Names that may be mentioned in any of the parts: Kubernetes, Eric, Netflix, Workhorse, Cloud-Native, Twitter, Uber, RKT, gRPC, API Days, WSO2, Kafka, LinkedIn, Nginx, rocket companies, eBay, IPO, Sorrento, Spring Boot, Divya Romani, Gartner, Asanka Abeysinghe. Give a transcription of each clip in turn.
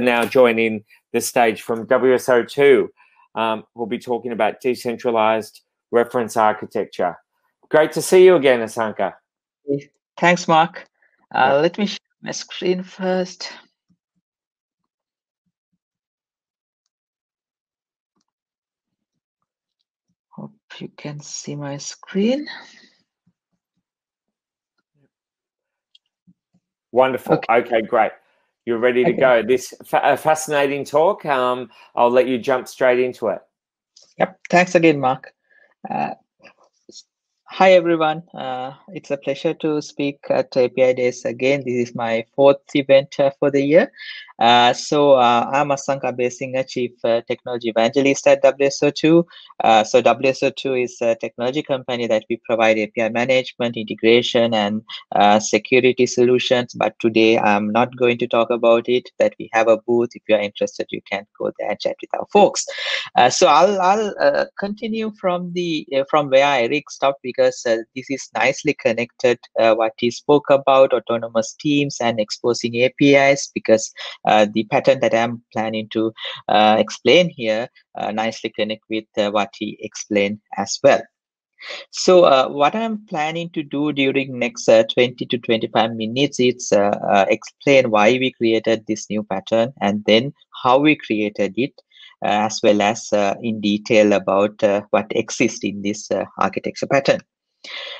Now joining this stage from WSO2, we'll be talking about decentralized reference architecture. Great to see you again, Asanka. Thanks, Mark. Let me share my screen first. Hope you can see my screen. Wonderful. Okay great. You're ready to go. This fascinating talk, I'll let you jump straight into it. Yep, thanks again, Mark. Hi, everyone. It's a pleasure to speak at API Days again. This is my fourth event for the year. I'm Asanka Abeysinghe, Chief Technology Evangelist at WSO2. So WSO2 is a technology company that we provide API management, integration, and security solutions. But today, I'm not going to talk about it, that we have a booth. If you're interested, you can go there and chat with our folks. So I'll continue from where Eric stopped, because this is nicely connected what he spoke about, autonomous teams and exposing APIs, because the pattern that I'm planning to explain here nicely connect with what he explained as well. So what I'm planning to do during next 20 to 25 minutes is explain why we created this new pattern and then how we created it, as well as in detail about what exists in this architecture pattern.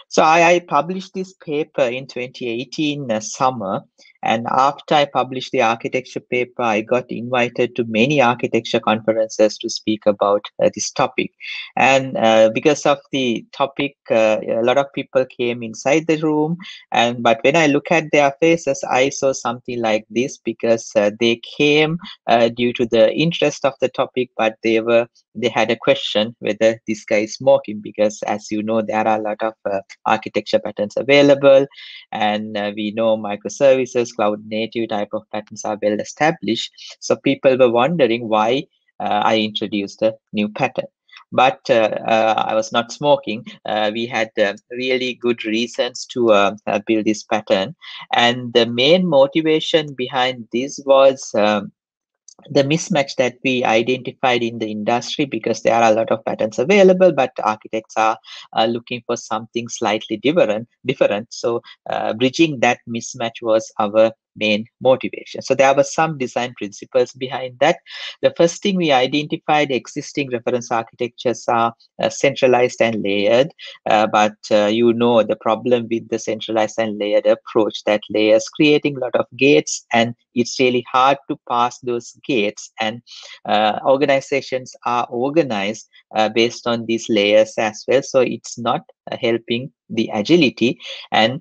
So I published this paper in 2018 summer, and after I published the architecture paper, I got invited to many architecture conferences to speak about this topic. And because of the topic, a lot of people came inside the room, but when I look at their faces, I saw something like this, because they came due to the interest of the topic, but they had a question whether this guy is mocking, because as you know, there are a lot of architecture patterns available, and we know microservices, cloud native type of patterns are well established. So people were wondering why I introduced a new pattern. But I was not smoking. We had really good reasons to build this pattern. And the main motivation behind this was the mismatch that we identified in the industry, because there are a lot of patterns available, but architects are looking for something slightly different. So bridging that mismatch was our main motivation. So there were some design principles behind that. The first thing we identified, existing reference architectures are centralized and layered, but you know the problem with the centralized and layered approach, that layers creating a lot of gates, and it's really hard to pass those gates, and organizations are organized based on these layers as well. So it's not helping the agility and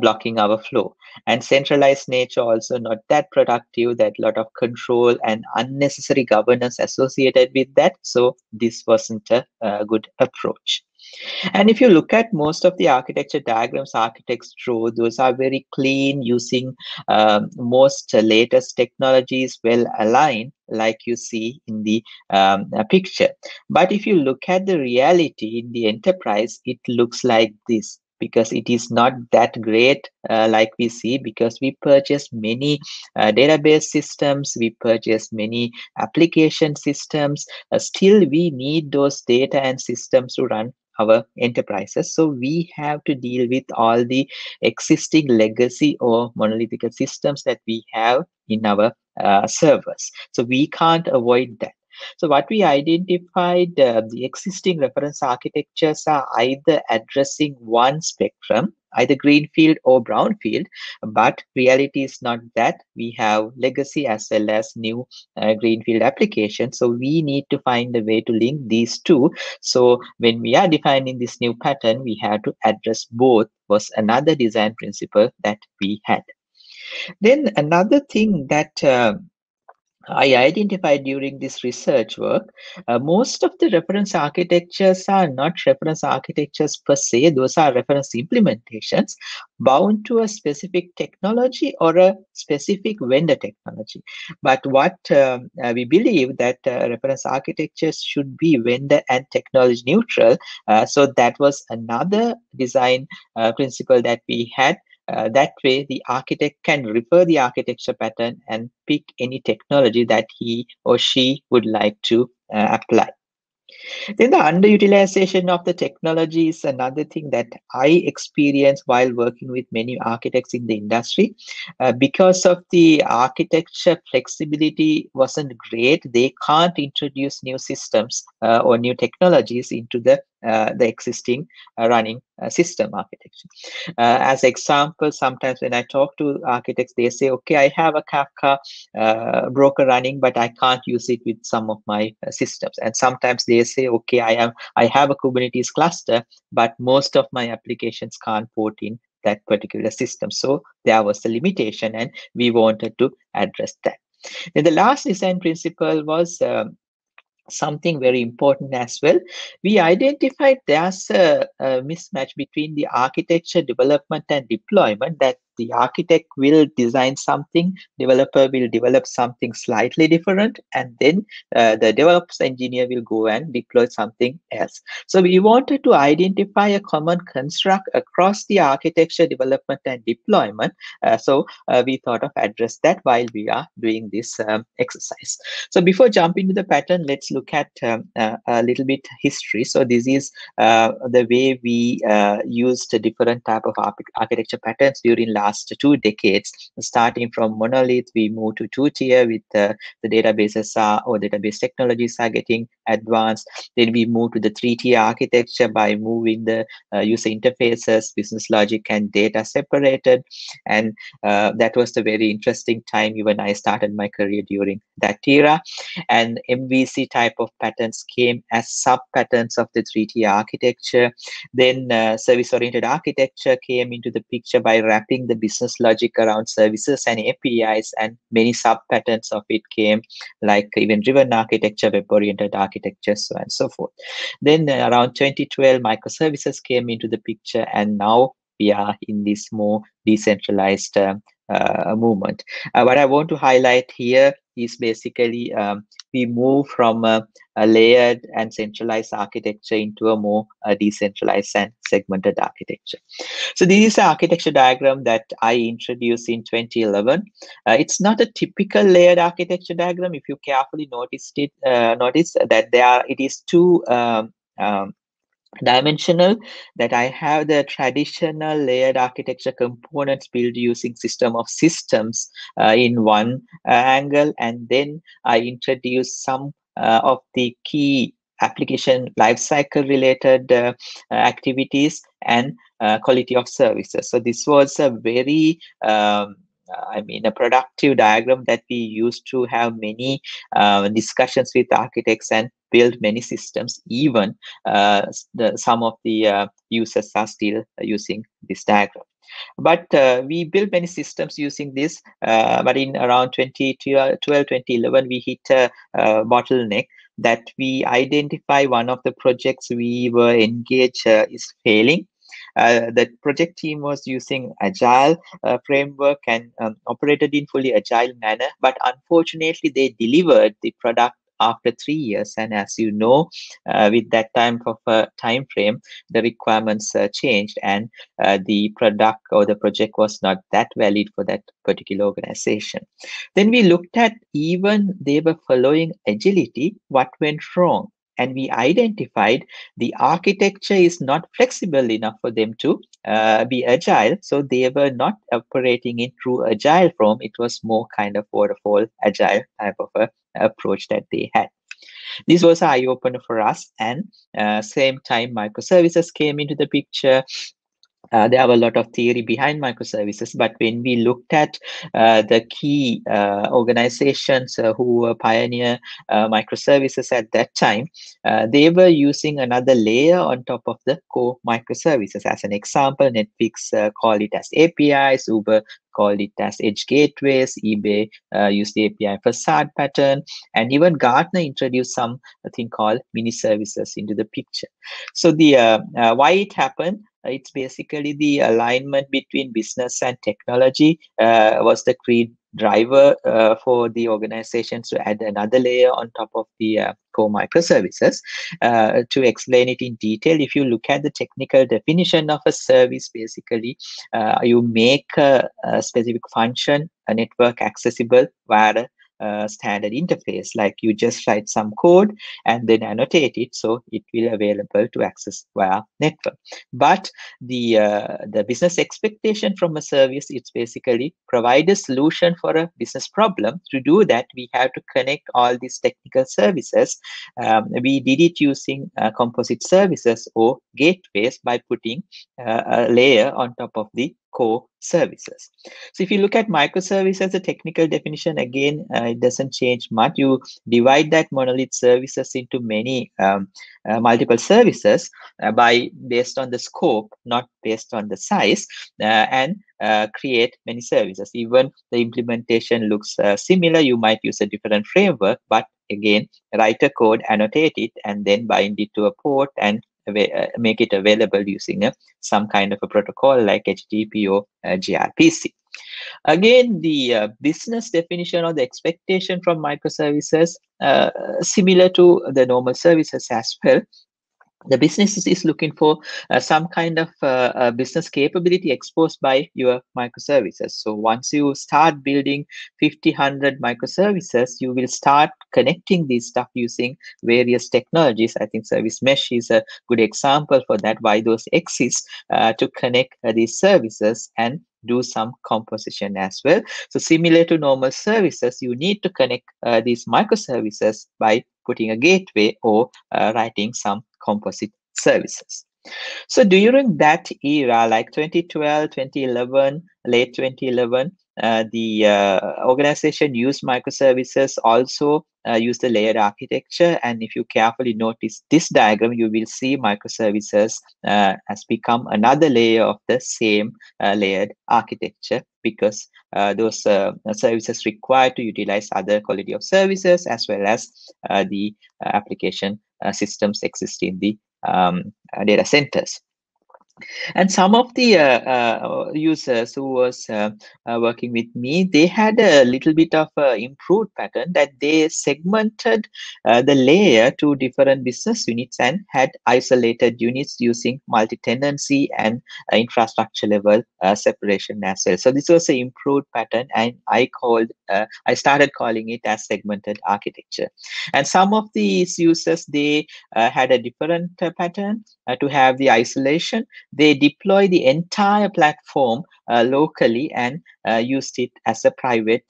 blocking our flow. And centralized nature also not that productive, that lot of control and unnecessary governance associated with that. So this wasn't a good approach. And if you look at most of the architecture diagrams architects draw, those are very clean, using most latest technologies, well aligned, like you see in the picture. But if you look at the reality in the enterprise, it looks like this, because it is not that great like we see, because we purchase many database systems, we purchase many application systems. Still, we need those data and systems to run our enterprises. So we have to deal with all the existing legacy or monolithic systems that we have in our servers. So we can't avoid that. So what we identified, the existing reference architectures are either addressing one spectrum, either greenfield or brownfield, but reality is not that. We have legacy as well as new greenfield applications. So we need to find a way to link these two. So when we are defining this new pattern, we have to address both, was another design principle that we had. Then another thing that I identified during this research work, most of the reference architectures are not reference architectures per se. Those are reference implementations bound to a specific technology or a specific vendor technology. But what we believe that reference architectures should be vendor and technology neutral. So that was another design principle that we had. That way, the architect can refer the architecture pattern and pick any technology that he or she would like to apply. Then the underutilization of the technology is another thing that I experienced while working with many architects in the industry. Because of the architecture flexibility wasn't great, they can't introduce new systems or new technologies into the existing running system architecture. As example, sometimes when I talk to architects, they say, okay, I have a Kafka broker running, but I can't use it with some of my systems. And sometimes they say, okay, I have a Kubernetes cluster, but most of my applications can't port in that particular system. So there was a limitation, and we wanted to address that. Then the last design principle was something very important as well. We identified there's a mismatch between the architecture development and deployment, that the architect will design something, developer will develop something slightly different, and then the DevOps engineer will go and deploy something else. So we wanted to identify a common construct across the architecture development and deployment. So we thought of address that while we are doing this exercise. So before jumping to the pattern, let's look at a little bit history. So this is the way we used a different type of architecture patterns during last 2 decades. Starting from monolith, we move to two-tier with the databases are, or database technologies are getting advanced. Then we move to the three-tier architecture by moving the user interfaces, business logic, and data separated. And that was the very interesting time. Even I started my career during that era. And MVC type of patterns came as sub-patterns of the three-tier architecture. Then service-oriented architecture came into the picture by wrapping the business logic around services and APIs, and many sub-patterns of it came, like event-driven architecture, web-oriented architecture, so on and so forth. Then around 2012, microservices came into the picture, and now we are in this more decentralized movement. What I want to highlight here is basically we move from a layered and centralized architecture into a more decentralized and segmented architecture. So this is the architecture diagram that I introduced in 2011. It's not a typical layered architecture diagram. If you carefully noticed it, notice that it is two dimensional, that I have the traditional layered architecture components built using system of systems in one angle, and then I introduce some of the key application lifecycle related activities and quality of services. So this was a very a productive diagram that we used to have many discussions with architects and build many systems. Even some of the users are still using this diagram. But we built many systems using this. But in around 2012, 2011, we hit a bottleneck, that we identify one of the projects we were engaged is failing. The project team was using agile framework and operated in fully agile manner. But unfortunately, they delivered the product after 3 years, and as you know, with that time frame, the requirements changed, and the product or the project was not that valid for that particular organization. Then we looked at, even they were following agility, what went wrong? And we identified the architecture is not flexible enough for them to be agile. So they were not operating in true agile form. It was more kind of waterfall agile type of approach that they had. This was an eye-opener for us. And same time, microservices came into the picture. There were a lot of theory behind microservices, but when we looked at the key organizations who were pioneer microservices at that time, they were using another layer on top of the core microservices. As an example, Netflix called it as APIs, Uber called it as edge gateways, eBay used the API facade pattern, and even Gartner introduced something called mini services into the picture. So the why it happened? It's basically the alignment between business and technology was the creed driver for the organizations to add another layer on top of the core microservices. To explain it in detail, if you look at the technical definition of a service, basically you make a specific function, a network, accessible via a standard interface. Like you just write some code and then annotate it, so it will available to access via network. But the business expectation from a service, it's basically provide a solution for a business problem. To do that, we have to connect all these technical services. We did it using composite services or gateways by putting a layer on top of the core services. So if you look at microservices, the technical definition, again, it doesn't change much. You divide that monolith services into many multiple services based on the scope, not based on the size, and create many services. Even the implementation looks similar. You might use a different framework, but again, write a code, annotate it, and then bind it to a port and make it available using some kind of a protocol like HTTP or gRPC. Again, the business definition or the expectation from microservices, similar to the normal services as well. The business is looking for some kind of business capability exposed by your microservices. So once you start building 50, 100 microservices, you will start connecting these stuff using various technologies. I think service mesh is a good example for that, why those exist, to connect these services and do some composition as well. So similar to normal services, you need to connect these microservices by putting a gateway or writing some composite services. So during that era, like 2012, 2011, late 2011, the organization used microservices, also use the layered architecture. And if you carefully notice this diagram, you will see microservices has become another layer of the same layered architecture, because those services required to utilize other quality of services, as well as the application systems exist in the data centers. And some of the users who was working with me, they had a little bit of improved pattern that they segmented the layer to different business units and had isolated units using multi-tenancy and infrastructure level separation as well. So this was an improved pattern, and I started calling it as segmented architecture. And some of these users, they had a different pattern to have the isolation. They deploy the entire platform locally and used it as a private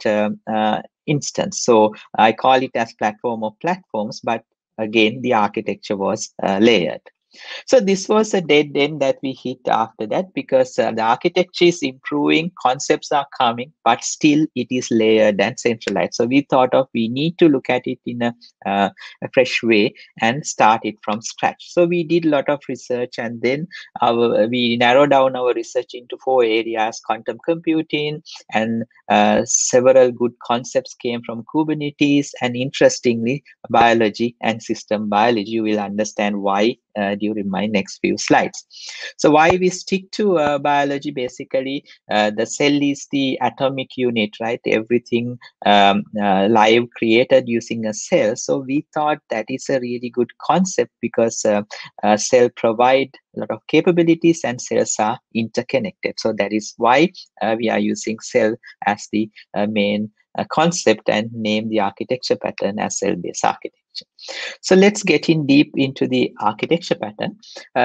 instance. So I call it as platform of platforms, but again, the architecture was layered. So this was a dead end that we hit after that, because the architecture is improving, concepts are coming, but still it is layered and centralized. So we thought of, we need to look at it in a fresh way and start it from scratch. So we did a lot of research, and then we narrowed down our research into 4 areas: quantum computing, and several good concepts came from Kubernetes, and interestingly, biology and system biology. You will understand why during my next few slides. So why we stick to biology, basically, the cell is the atomic unit, right? Everything live created using a cell. So we thought that is a really good concept, because cell provide a lot of capabilities and cells are interconnected. So that is why we are using cell as the main concept and name the architecture pattern as cell-based architecture. So let's get in deep into the architecture pattern.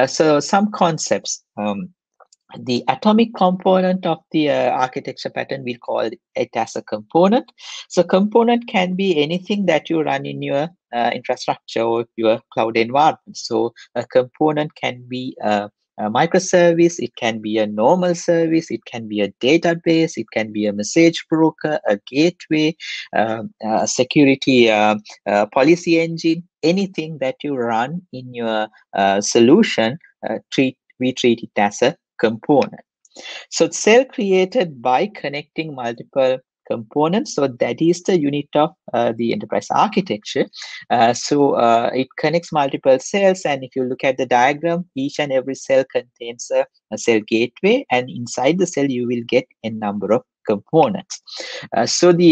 So some concepts. The atomic component of the architecture pattern, we call it as a component. So component can be anything that you run in your infrastructure or your cloud environment. So a component can be a microservice, it can be a normal service, it can be a database, it can be a message broker, a gateway, security policy engine. Anything that you run in your solution, we treat it as a component. So cell created by connecting multiple components. So that is the unit of the enterprise architecture. So it connects multiple cells, and if you look at the diagram, each and every cell contains a cell gateway, and inside the cell you will get a number of components. So the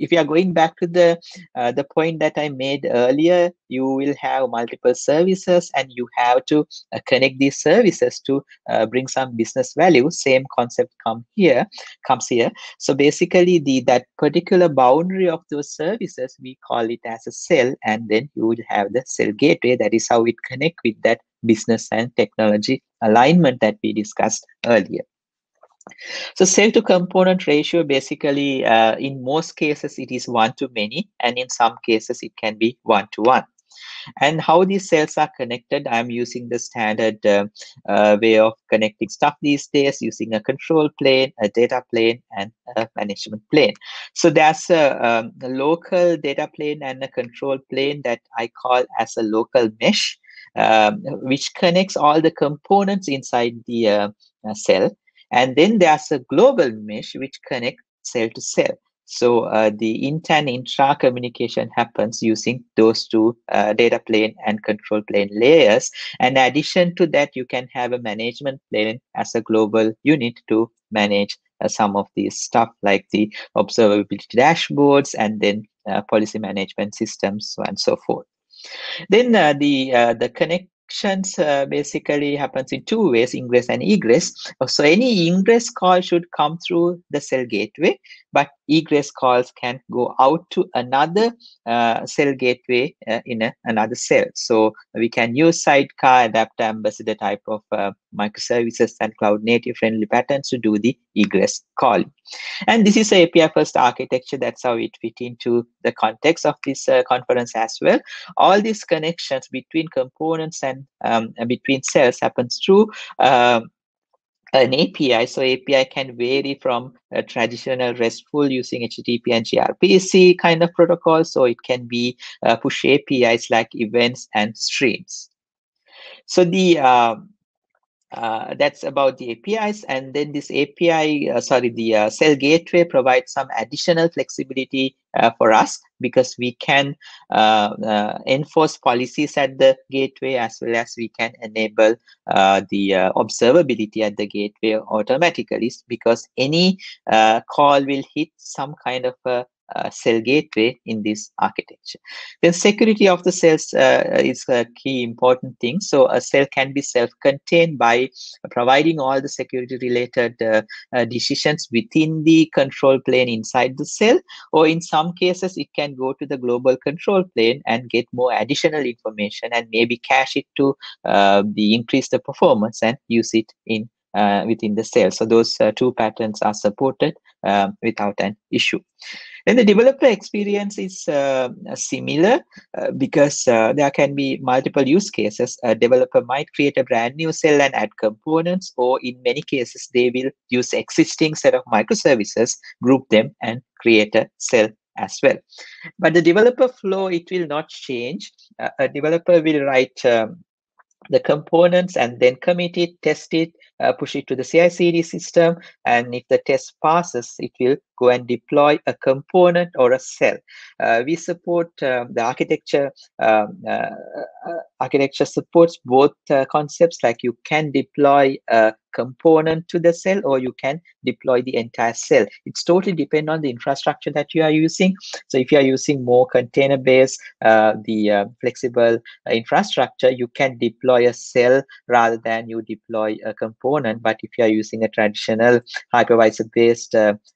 if you are going back to the point that I made earlier, you will have multiple services and you have to connect these services to bring some business value. Same concept comes here. So basically that particular boundary of those services, we call it as a cell, and then you would have the cell gateway. That is how it connects with that business and technology alignment that we discussed earlier. So cell to component ratio, basically in most cases it is 1 to many, and in some cases it can be 1 to 1. And how these cells are connected, I'm using the standard way of connecting stuff these days, using a control plane, a data plane, and a management plane. So there's a local data plane and a control plane that I call as a local mesh, which connects all the components inside the cell. And then there's a global mesh which connects cell to cell. So the inter and intra communication happens using those two data plane and control plane layers. And in addition to that, you can have a management plane as a global unit to manage some of these stuff like the observability dashboards and then policy management systems, so and so forth. Then the connections basically happens in two ways, ingress and egress. So any ingress call should come through the cell gateway, but egress calls can go out to another cell gateway in another cell. So we can use sidecar, adapter, ambassador type of microservices and cloud native friendly patterns to do the egress call. And this is an API first architecture. That's how it fits into the context of this conference as well. All these connections between components and between cells happens through an API. So API can vary from a traditional RESTful using HTTP and gRPC kind of protocols, so it can be push APIs like events and streams. So the that's about the APIs. And then this API, the cell gateway provides some additional flexibility for us, because we can enforce policies at the gateway, as well as we can enable the observability at the gateway automatically, because any call will hit some kind of a cell gateway in this architecture. Then security of the cells is a key important thing. So a cell can be self-contained by providing all the security related decisions within the control plane inside the cell, or in some cases it can go to the global control plane and get more additional information and maybe cache it to increase the performance and use it in within the cell. So those two patterns are supported without an issue. And the developer experience is similar because there can be multiple use cases. A developer might create a brand new cell and add components, or in many cases, they will use existing set of microservices, group them, and create a cell as well. But the developer flow, it will not change. A developer will write the components and then commit it, test it, push it to the CI/CD system, and if the test passes, it will go and deploy a component or a cell. We support the architecture. Architecture supports both concepts, like you can deploy a component to the cell or you can deploy the entire cell. It's totally depend on the infrastructure that you are using. So if you are using more container-based, flexible infrastructure, you can deploy a cell rather than you deploy a component. But if you are using a traditional hypervisor-based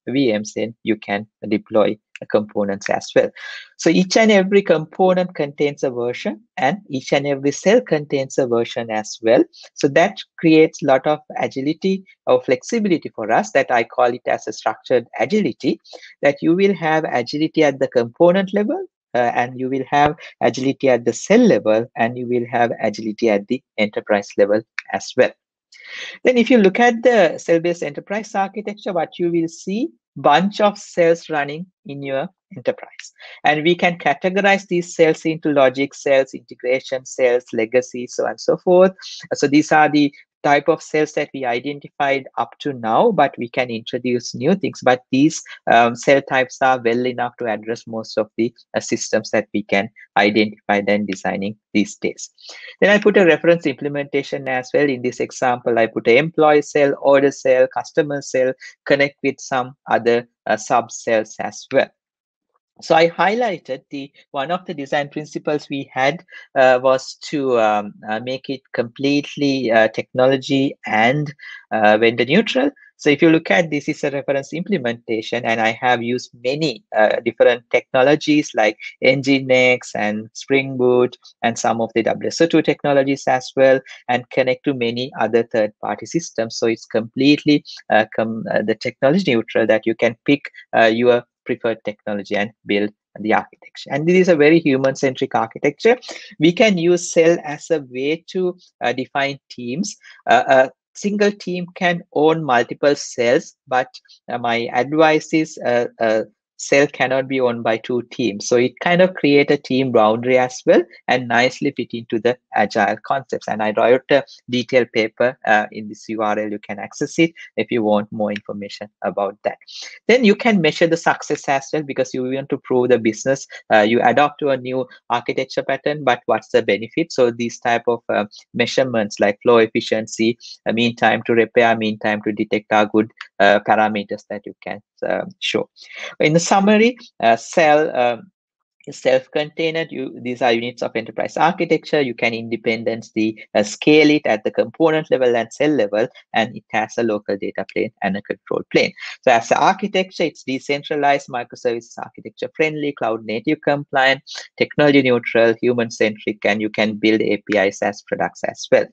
VMs, then you can deploy components as well. So each and every component contains a version, and each and every cell contains a version as well. So that creates a lot of agility or flexibility for us, that I call it as a structured agility, that you will have agility at the component level, and you will have agility at the cell level, and you will have agility at the enterprise level as well. Then if you look at the cell-based enterprise architecture, what you will see, bunch of cells running in your enterprise. And we can categorize these cells into logic cells, integration cells, legacy, so on and so forth. So these are the type of cells that we identified up to now, but we can introduce new things. But these cell types are well enough to address most of the systems that we can identify then designing these days. Then I put a reference implementation as well. In this example, I put an employee cell, order cell, customer cell, connect with some other sub cells as well. So I highlighted the one of the design principles we had was to make it completely technology and vendor neutral. So if you look at this, is a reference implementation, and I have used many different technologies like Nginx and Spring Boot and some of the WSO2 technologies as well, and connect to many other third-party systems. So it's completely the technology neutral, that you can pick your preferred technology and build the architecture. And this is a very human-centric architecture. We can use cell as a way to define teams. Single team can own multiple cells, but my advice is cell cannot be owned by two teams. So it kind of creates a team boundary as well and nicely fit into the agile concepts. And I wrote a detailed paper in this URL. You can access it if you want more information about that. Then you can measure the success as well, because you want to prove the business. You adopt to a new architecture pattern, but what's the benefit? So these type of measurements like flow efficiency, mean time to repair, mean time to detect are good parameters that you can show. In the summary, cell self-contained. These are units of enterprise architecture. You can independently scale it at the component level and cell level, and it has a local data plane and a control plane. So as an architecture, it's decentralized, microservices architecture friendly, cloud native compliant, technology neutral, human-centric, and you can build APIs as products as well.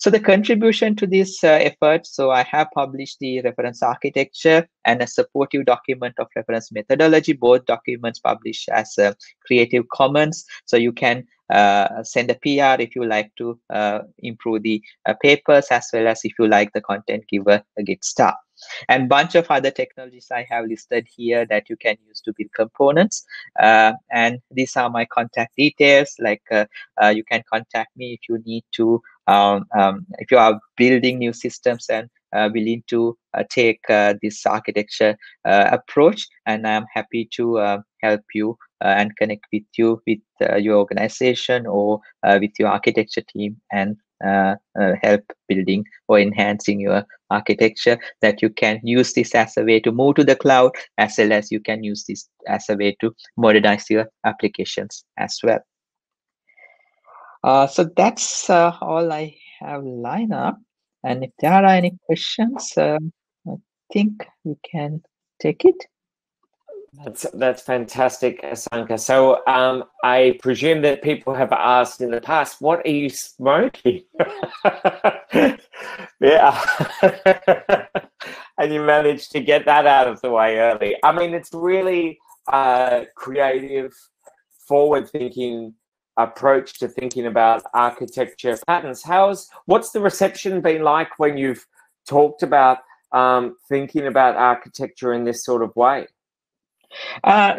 So the contribution to this effort, so I have published the reference architecture and a supportive document of reference methodology, both documents published as a Creative Commons. So you can send a PR if you like to improve the papers, as well as if you like the content, give a Git star. And bunch of other technologies I have listed here that you can use to build components. And these are my contact details, like you can contact me if you need to, if you are building new systems and willing to take this architecture approach. And I'm happy to help you and connect with you, with your organization, or with your architecture team, and help building or enhancing your architecture, that you can use this as a way to move to the cloud, as well as you can use this as a way to modernize your applications as well. So that's all I have lined up. And if there are any questions, I think we can take it. That's fantastic, Asanka. So I presume that people have asked in the past, what are you smoking? Yeah. And you managed to get that out of the way early. I mean, it's really creative, forward-thinking approach to thinking about architecture patterns. What's the reception been like when you've talked about thinking about architecture in this sort of way?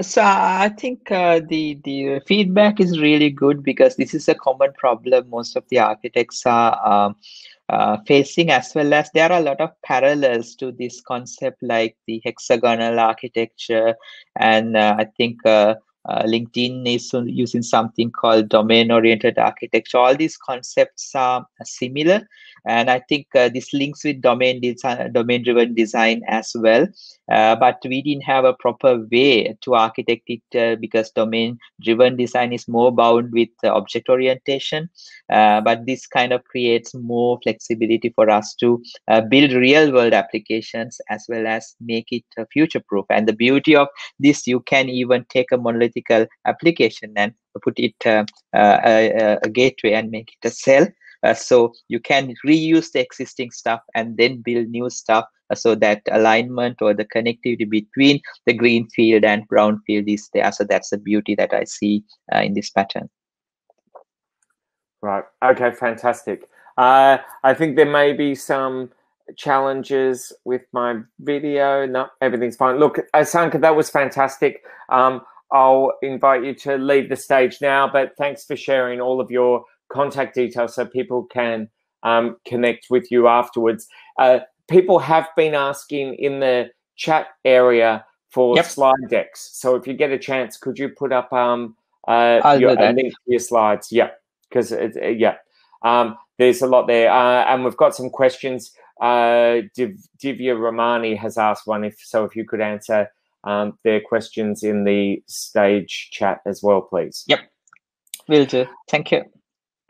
So I think the feedback is really good, because this is a common problem most of the architects are facing, as well as there are a lot of parallels to this concept, like the hexagonal architecture, and I think LinkedIn is using something called domain-oriented architecture. All these concepts are similar, and I think this links with domain-driven design as well. But we didn't have a proper way to architect it, because domain-driven design is more bound with object orientation. But this kind of creates more flexibility for us to build real-world applications, as well as make it future-proof. And the beauty of this, you can even take a monolithic application and put it a gateway and make it a cell. So you can reuse the existing stuff and then build new stuff, so that alignment or the connectivity between the green field and brown field is there. So that's the beauty that I see in this pattern. Right. Okay, fantastic. I think there may be some challenges with my video. No, everything's fine. Look, Asanka, that was fantastic. I'll invite you to leave the stage now, but thanks for sharing all of your contact details so people can connect with you afterwards. People have been asking in the chat area for slide decks. So if you get a chance, could you put up a link to your slides? Yeah, because there's a lot there. And we've got some questions. Divya Romani has asked one, if you could answer their questions in the stage chat as well, please. Yep, will do. Thank you.